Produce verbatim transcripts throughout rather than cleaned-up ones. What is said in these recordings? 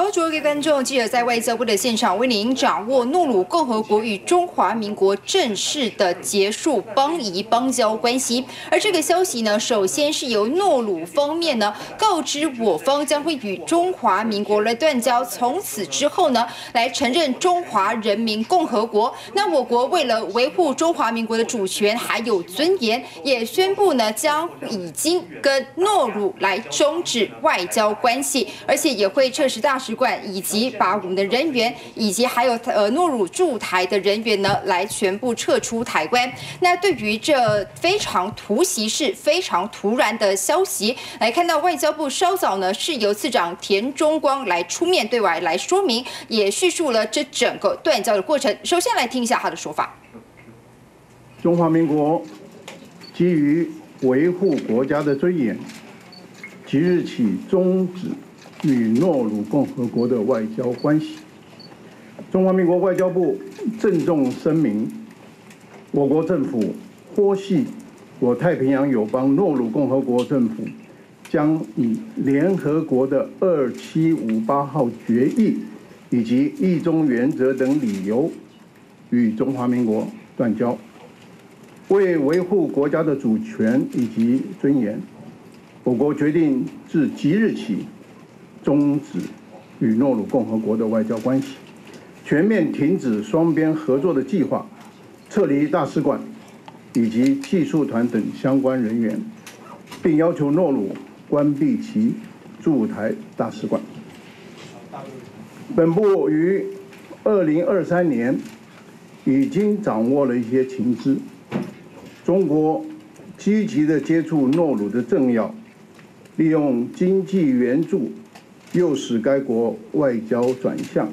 好，主播跟观众记者在外交部的现场为您掌握诺鲁共和国与中华民国正式的结束邦谊邦交关系。而这个消息呢，首先是由诺鲁方面呢告知我方将会与中华民国来断交，从此之后呢来承认中华人民共和国。那我国为了维护中华民国的主权还有尊严，也宣布呢将已经跟诺鲁来终止外交关系，而且也会撤职大使。 使馆以及把我们的人员，以及还有呃诺鲁驻台的人员呢，来全部撤出台湾。那对于这非常突袭式、非常突然的消息，来看到外交部稍早呢是由次长田中光来出面对外来说明，也叙述了这整个断交的过程。首先来听一下他的说法：中华民国基于维护国家的尊严，即日起终止 与诺鲁共和国的外交关系。中华民国外交部郑重声明，我国政府剖析我太平洋友邦诺鲁共和国政府将以联合国的二七五八号决议以及一中原则等理由，与中华民国断交。为维护国家的主权以及尊严，我国决定自即日起 终止与诺鲁共和国的外交关系，全面停止双边合作的计划，撤离大使馆以及技术团等相关人员，并要求诺鲁关闭其驻台大使馆。本部于二零二三年已经掌握了一些情资，中国积极地接触诺鲁的政要，利用经济援助 又使该国外交转向。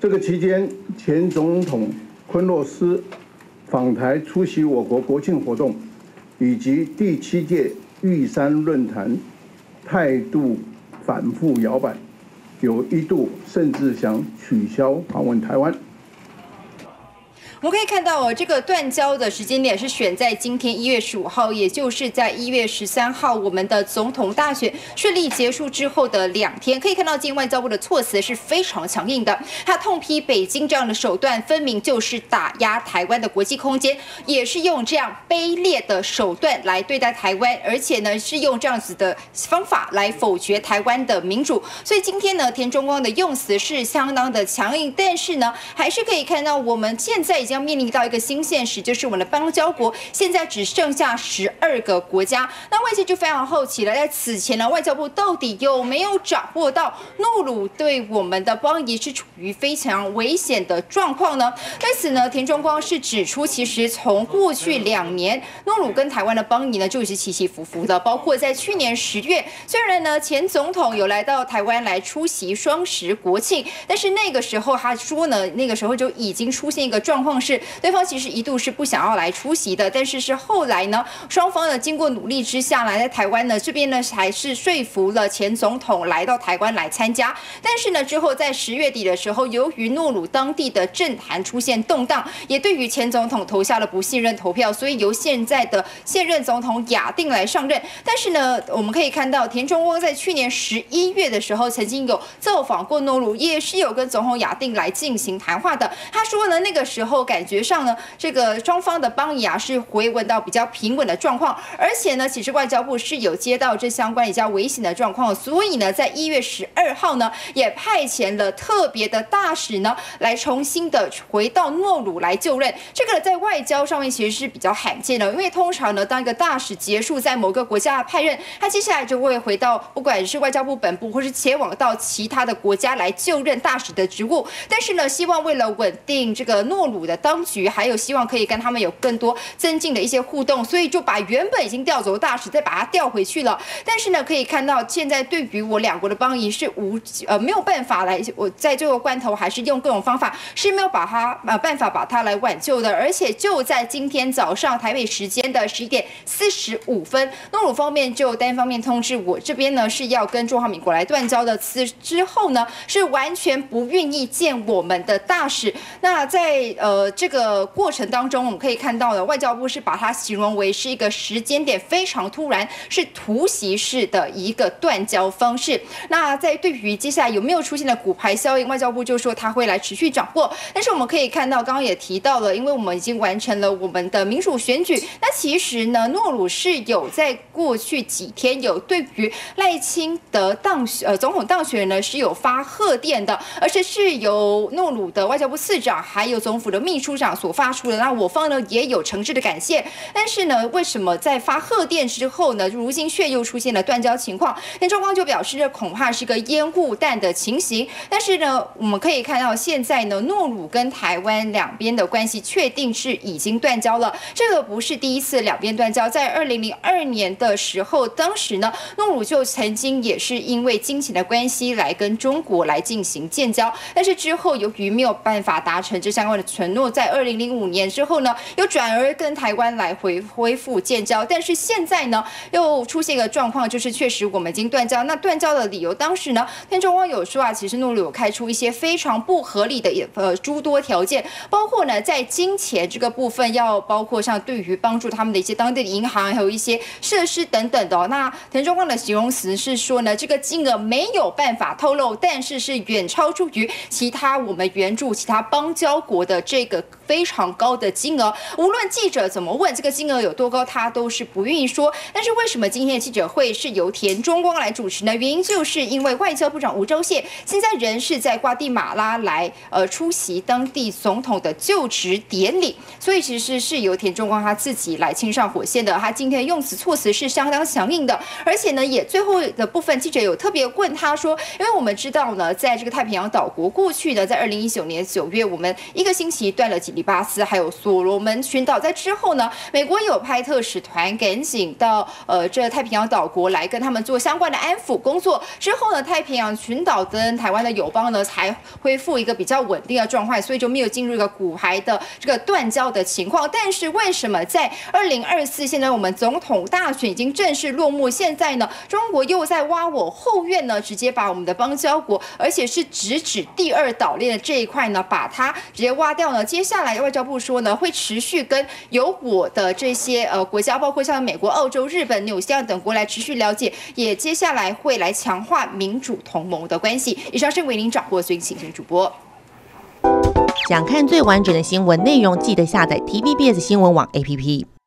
这个期间，前总统昆洛斯访台出席我国国庆活动，以及第七届玉山论坛，态度反复摇摆，有一度甚至想取消访问台湾。 我们可以看到哦，这个断交的时间点是选在今天一月十五号，也就是在一月十三号我们的总统大选顺利结束之后的两天。可以看到，今天外交部的措辞是非常强硬的，他痛批北京这样的手段分明就是打压台湾的国际空间，也是用这样卑劣的手段来对待台湾，而且呢是用这样子的方法来否决台湾的民主。所以今天呢，田中光的用词是相当的强硬，但是呢，还是可以看到我们现在 将面临到一个新现实，就是我们的邦交国现在只剩下十二个国家。那外界就非常好奇了，在此前呢，外交部到底有没有掌握到诺鲁对我们的邦谊是处于非常危险的状况呢？对此呢，田中光是指出，其实从过去两年，诺鲁跟台湾的邦谊呢就已经起起伏伏的，包括在去年十月，虽然呢前总统有来到台湾来出席双十国庆，但是那个时候他说呢，那个时候就已经出现一个状况 是对方其实一度是不想要来出席的，但是是后来呢，双方呢经过努力之下呢，在台湾呢这边呢还是说服了前总统来到台湾来参加。但是呢之后在十月底的时候，由于诺鲁当地的政坛出现动荡，也对于前总统投下了不信任投票，所以由现在的现任总统雅定来上任。但是呢，我们可以看到田中光在去年十一月的时候曾经有造访过诺鲁，也是有跟总统雅定来进行谈话的。他说呢，那个时候 感觉上呢，这个双方的邦谊啊是回稳到比较平稳的状况，而且呢，其实外交部是有接到这相关比较危险的状况，所以呢，在一月十二号呢，也派遣了特别的大使呢，来重新的回到诺鲁来就任。这个在外交上面其实是比较罕见的，因为通常呢，当一个大使结束在某个国家的派任，他接下来就会回到不管是外交部本部，或是前往到其他的国家来就任大使的职务。但是呢，希望为了稳定这个诺鲁的 当局还有希望可以跟他们有更多增进的一些互动，所以就把原本已经调走的大使再把他调回去了。但是呢，可以看到现在对于我两国的邦谊是无呃没有办法来，我在最后关头还是用各种方法是没有把他呃办法把他来挽救的。而且就在今天早上台北时间的十一点四十五分，诺鲁方面就单方面通知我这边呢是要跟中华民国来断交的。此之后呢是完全不愿意见我们的大使。那在呃。呃，这个过程当中，我们可以看到呢，外交部是把它形容为是一个时间点非常突然，是突袭式的一个断交方式。那在对比于接下来有没有出现的骨牌效应，外交部就说它会来持续掌握。但是我们可以看到，刚刚也提到了，因为我们已经完成了我们的民主选举。那其实呢，诺鲁是有在过去几天有对于赖清德当选呃总统当选呢是有发贺电的，而且是由诺鲁的外交部次长还有总府的秘书长所发出的。那我方呢也有诚挚的感谢。但是呢，为什么在发贺电之后呢，如今却又出现了断交情况？那状况就表示这恐怕是个烟雾弹的情形。但是呢，我们可以看到现在呢，诺鲁跟台湾两边的关系确定是已经断交了。这个不是第一次两边断交，在二零零二年的时候，当时呢，诺鲁就曾经也是因为金钱的关系来跟中国来进行建交，但是之后由于没有办法达成这相关的承诺，在二零零五年之后呢，又转而跟台湾来回恢复建交。但是现在呢，又出现一个状况，就是确实我们已经断交。那断交的理由，当时呢，但中方有说啊，其实诺鲁有开出一些非常不合理的呃诸多条件，包括呢在金钱这个部分，要包括像对于帮助他们的一些当地的银行，还有一些设施等等的、哦。那腾中光的形容词是说呢，这个金额没有办法透露，但是是远超出于其他我们援助其他邦交国的这个非常高的金额。无论记者怎么问这个金额有多高，他都是不愿意说。但是为什么今天的记者会是由田中光来主持呢？原因就是因为外交部长吴钊燮现在人是在瓜地马拉来呃出席当地总统的就职典礼，所以其实是由田中光他自己来亲上火线的。他今天的用词措辞是相当强硬的。而且呢，也最后的部分，记者有特别问他说，因为我们知道呢，在这个太平洋岛国过去呢，在二零一九年九月，我们一个星期断了吉里巴斯还有所罗门群岛，在之后呢，美国有派特使团赶紧到呃这太平洋岛国来跟他们做相关的安抚工作，之后呢，太平洋群岛跟台湾的友邦呢才恢复一个比较稳定的状态，所以就没有进入一个骨牌的这个断交的情况。但是为什么在二零二四，现在我们总统大选已经正式落幕？现在呢，中国又在挖我后院呢，直接把我们的邦交国，而且是直指第二岛链的这一块呢，把它直接挖掉呢。接下来外交部说呢，会持续跟有我的这些呃国家，包括像美国、澳洲、日本、纽西兰等国来持续了解，也接下来会来强化民主同盟的关系。以上是为您掌握最新主播。想看最完整的新闻内容，记得下载 T V B S 新闻网 A P P。